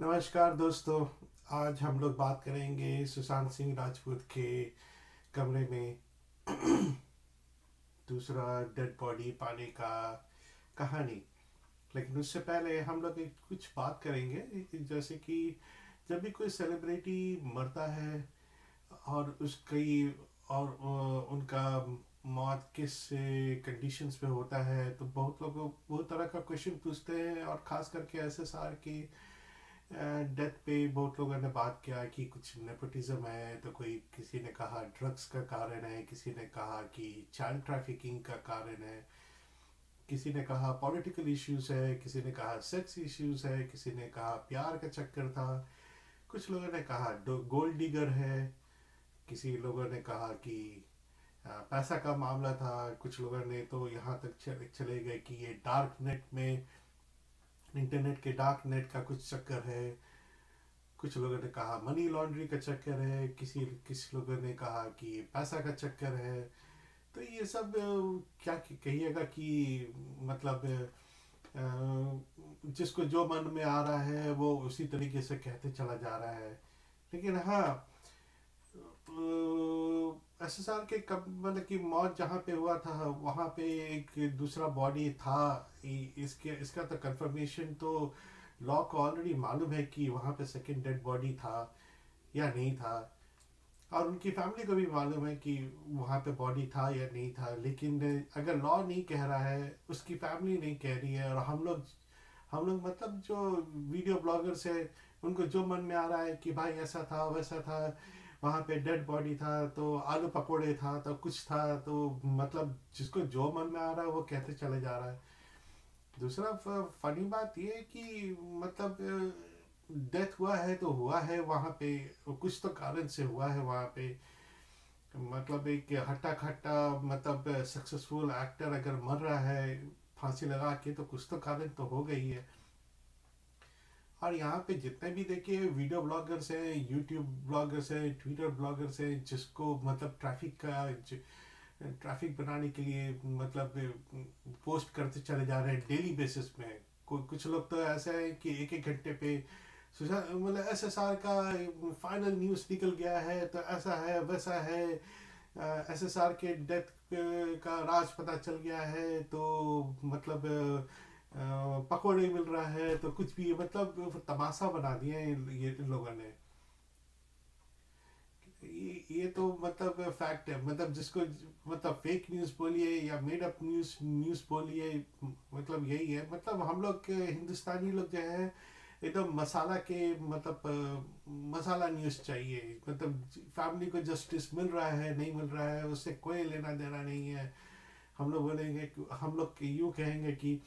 नमस्कार दोस्तों, आज हम लोग बात करेंगे सुशांत सिंह राजपूत के कमरे में दूसरा डेड बॉडी पाने का कहानी। लेकिन उससे पहले हम लोग कुछ बात करेंगे, जैसे कि जब भी कोई सेलिब्रिटी मरता है और उनका मौत किस कंडीशंस पे होता है, तो बहुत लोग बहुत तरह का क्वेश्चन पूछते हैं। और ख़ास करके SSR की डेथ पे बहुत लोगों ने बात किया कि कुछ नेपोटिज्म है, तो कोई किसी ने कहा ड्रग्स का कारण है, किसी ने कहा कि चाइल्ड ट्रैफिकिंग का कारण है, किसी ने कहा पॉलिटिकल इश्यूज है, किसी ने कहा सेक्स इश्यूज है, किसी ने कहा प्यार का चक्कर था, कुछ लोगों ने कहा गोल्ड डिगर है, किसी लोगों ने कहा कि पैसा का मामला था, कुछ लोगों ने तो यहाँ तक चले गए कि ये डार्क नेट में इंटरनेट के डार्क नेट का कुछ चक्कर है, कुछ लोगों ने कहा मनी लॉन्ड्री का चक्कर है, किसी लोगों ने कहा कि पैसा का चक्कर है। तो ये सब क्या कहिएगा कि मतलब जिसको जो मन में आ रहा है वो उसी तरीके से कहते चला जा रहा है। लेकिन हाँ, SSR के कब मतलब कि मौत जहाँ पे हुआ था वहाँ पे एक दूसरा बॉडी था, इसका तो कंफर्मेशन तो लॉ को ऑलरेडी मालूम है कि वहाँ पे सेकंड डेड बॉडी था या नहीं था, और उनकी फैमिली को भी मालूम है कि वहाँ पे बॉडी था या नहीं था। लेकिन अगर लॉ नहीं कह रहा है, उसकी फैमिली नहीं कह रही है, और हम लोग मतलब जो वीडियो ब्लॉगर्स हैं उनको जो मन में आ रहा है कि भाई ऐसा था वैसा था, वहाँ पे डेड बॉडी था तो आलू पकोड़े था तो कुछ था, तो मतलब जिसको जो मन में आ रहा है वो कहते चले जा रहा है। दूसरा फनी बात ये है कि मतलब डेथ हुआ है तो हुआ है, वहाँ पे कुछ तो कारण से हुआ है। वहाँ पे मतलब एक हट्टा खट्टा मतलब सक्सेसफुल एक्टर अगर मर रहा है फांसी लगा के तो कुछ तो कारण तो हो गई है। और यहाँ पे जितने भी देखिए वीडियो ब्लॉगर्स हैं, यूट्यूब ब्लॉगर्स हैं, ट्विटर ब्लॉगर्स हैं, जिसको मतलब ट्रैफिक बनाने के लिए मतलब पोस्ट करते चले जा रहे हैं डेली बेसिस में। कुछ लोग तो ऐसे हैं कि एक घंटे पे मतलब SSR का फाइनल न्यूज़ निकल गया है तो ऐसा है वैसा है, SSR के डेथ का राज पता चल गया है तो मतलब पकौड़े मिल रहा है, तो कुछ भी मतलब तमाशा बना दिया है ये लोगों ने। ये तो मतलब फैक्ट है, मतलब जिसको मतलब फेक न्यूज़ बोलिए या मेडअप न्यूज़ बोलिए, मतलब यही है। मतलब हम लोग हिंदुस्तानी लोग जो है एकदम मसाला के मतलब मसाला न्यूज़ चाहिए, मतलब फैमिली को जस्टिस मिल रहा है नहीं मिल रहा है उससे कोई लेना देना नहीं है। हम लोग यूँ कहेंगे कि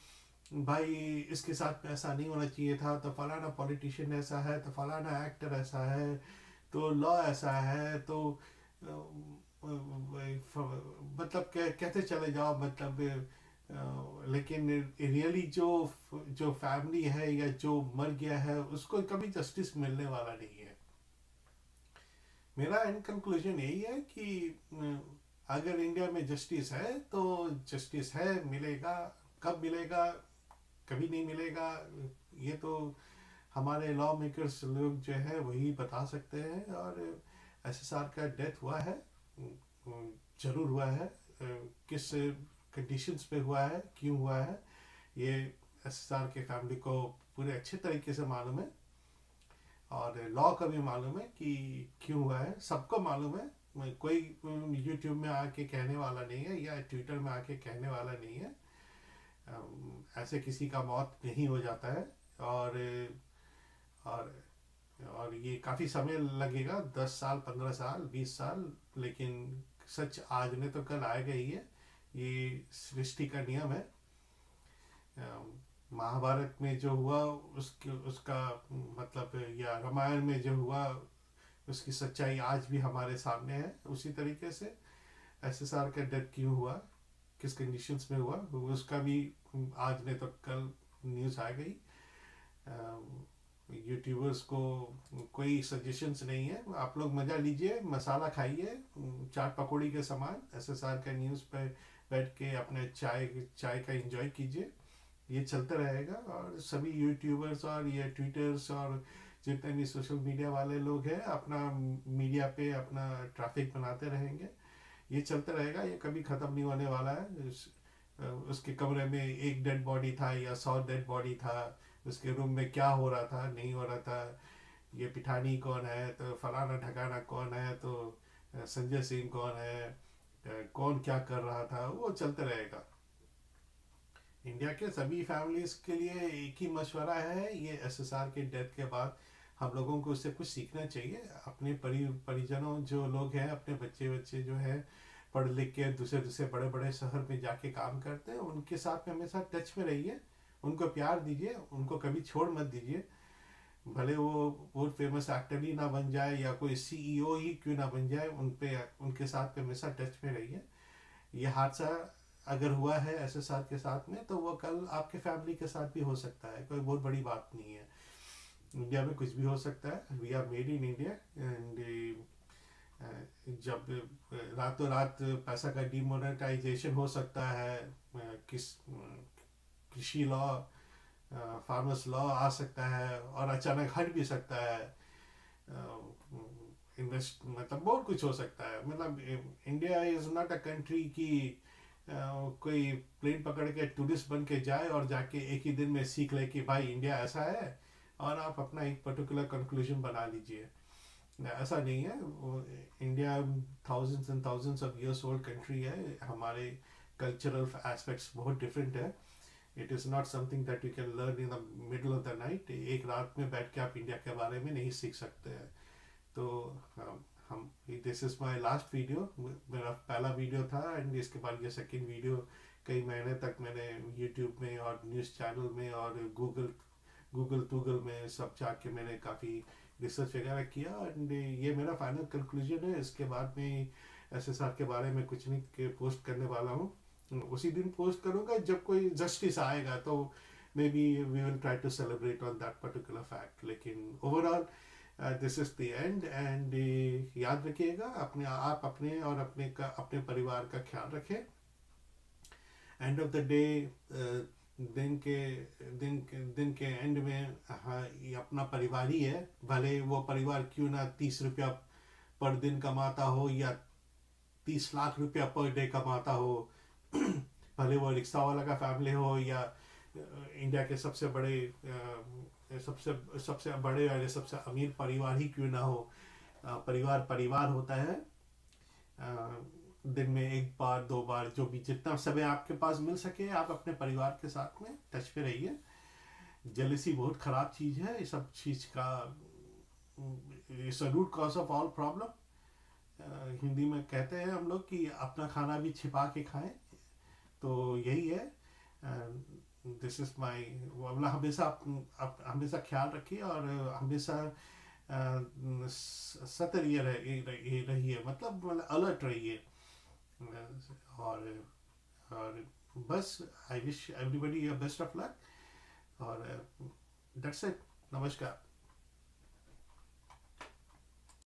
भाई इसके साथ में ऐसा नहीं होना चाहिए था, तो फलाना पॉलिटिशियन ऐसा है, तो फलाना एक्टर ऐसा है, तो लॉ ऐसा है, तो मतलब कहते चले जाओ मतलब। लेकिन रियली जो फैमिली है या जो मर गया है उसको कभी जस्टिस मिलने वाला नहीं है। मेरा इन कंक्लूजन यही है कि अगर इंडिया में जस्टिस है तो जस्टिस है, मिलेगा। कब मिलेगा? कभी नहीं मिलेगा, ये तो हमारे लॉ मेकर्स लोग जो है वही बता सकते हैं। और SSR का डेथ हुआ है, जरूर हुआ है, किस कंडीशंस पे हुआ है, क्यों हुआ है, ये SSR के फैमिली को पूरे अच्छे तरीके से मालूम है और लॉ का भी मालूम है कि क्यों हुआ है, सबको मालूम है। कोई YouTube में आके कहने वाला नहीं है या Twitter में आके कहने वाला नहीं है, ऐसे किसी का मौत नहीं हो जाता है। और ये काफ़ी समय लगेगा, 10 साल, 15 साल, 20 साल, लेकिन सच आज नहीं तो कल आएगा ही है, ये सृष्टि का नियम है। महाभारत में जो हुआ उसका मतलब, या रामायण में जो हुआ उसकी सच्चाई आज भी हमारे सामने है। उसी तरीके से SSR का डेथ क्यों हुआ, किस कंडीशंस में हुआ, उसका भी आज नहीं तो कल न्यूज़ आ गई। यूट्यूबर्स को कोई सजेशंस नहीं है, आप लोग मज़ा लीजिए, मसाला खाइए, चाट पकौड़ी के समान। SSR का न्यूज़ पर बैठ के अपने चाय का एंजॉय कीजिए, ये चलता रहेगा और सभी यूट्यूबर्स और ये ट्विटर्स और जितने भी सोशल मीडिया वाले लोग हैं अपना मीडिया पे अपना ट्रैफिक बनाते रहेंगे, ये चलता रहेगा, ये कभी ख़त्म नहीं होने वाला है। उसके कमरे में एक डेड बॉडी था या 100 डेड बॉडी था, उसके रूम में क्या हो रहा था नहीं हो रहा था, ये पिठानी कौन है, तो फलाना ढकाना कौन है, तो संजय सिंह कौन है, कौन क्या कर रहा था, वो चलता रहेगा। इंडिया के सभी फैमिलीज़ के लिए एक ही मशवरा है, ये एसएसआर के डेथ के बाद हम लोगों को उससे कुछ सीखना चाहिए। अपने परिजनों जो लोग हैं, अपने बच्चे जो हैं पढ़ लिख के दूसरे बड़े बड़े शहर में जाके काम करते हैं, उनके साथ में हमेशा टच में रहिए, उनको प्यार दीजिए, उनको कभी छोड़ मत दीजिए। भले वो बहुत फेमस एक्टर ही ना बन जाए या कोई CEO ही क्यों ना बन जाए, उनके साथ में हमेशा टच में रहिए। ये हादसा अगर हुआ है एसएसआर के साथ में, तो वो कल आपके फैमिली के साथ भी हो सकता है, कोई बहुत बड़ी बात नहीं है। इंडिया में कुछ भी हो सकता है, we are made in India and जब रातों रात पैसा का डिमोनेटाइजेशन हो सकता है, कृषि लॉ, फार्मर्स लॉ आ सकता है और अचानक हट भी सकता है, मतलब बहुत कुछ हो सकता है। मतलब India is not a country की कोई प्लेन पकड़ के टूरिस्ट बन के जाए और जाके एक ही दिन में सीख ले कि भाई इंडिया ऐसा है और आप अपना एक पर्टिकुलर कंक्लूजन बना लीजिए, ऐसा नहीं है। India thousands and thousands of years old country है, हमारे कल्चरल एस्पेक्ट्स बहुत डिफरेंट है। It is not something that you can learn in the middle of the night, एक रात में बैठ के आप इंडिया के बारे में नहीं सीख सकते हैं। तो हम this is my last video, मेरा पहला वीडियो था एंड इसके बाद ये सेकंड वीडियो कई महीने तक मैंने यूट्यूब में और न्यूज़ चैनल में और गूगल में सब जाके मैंने काफ़ी रिसर्च वगैरह किया एंड ये मेरा फाइनल कंक्लूजन है। इसके बाद में एसएसआर के बारे में कुछ नहीं पोस्ट करने वाला हूँ, उसी दिन पोस्ट करूँगा जब कोई जस्टिस आएगा, तो maybe we will try to celebrate on that particular fact. लेकिन overall this is the end end याद रखिएगा अपने आप अपने और अपने परिवार का ख्याल रखें। एंड ऑफ द डे दिन के एंड में ये अपना परिवार ही है, भले वो परिवार क्यों ना 30 रुपया पर दिन कमाता हो या 30 लाख रुपया पर डे कमाता हो, भले वो रिक्शा वाला का फैमिली हो या इंडिया के सबसे बड़े और सबसे अमीर परिवार ही क्यों ना हो, परिवार होता है। दिन में एक बार दो बार जो भी जितना समय आपके पास मिल सके आप अपने परिवार के साथ में टच पे रहिए। जेलसी बहुत ख़राब चीज़ है, इस सब चीज़ का it's a root cause of all problem. Hindi में कहते हैं हम लोग कि अपना खाना भी छिपा के खाएं, तो यही है। दिस इज़ माई वाला, हमेशा ख्याल रखिए और हमेशा सतर्क रहिए, मतलब अलर्ट रहिए और बस I wish everybody your best of luck और दैट्स इट। नमस्कार।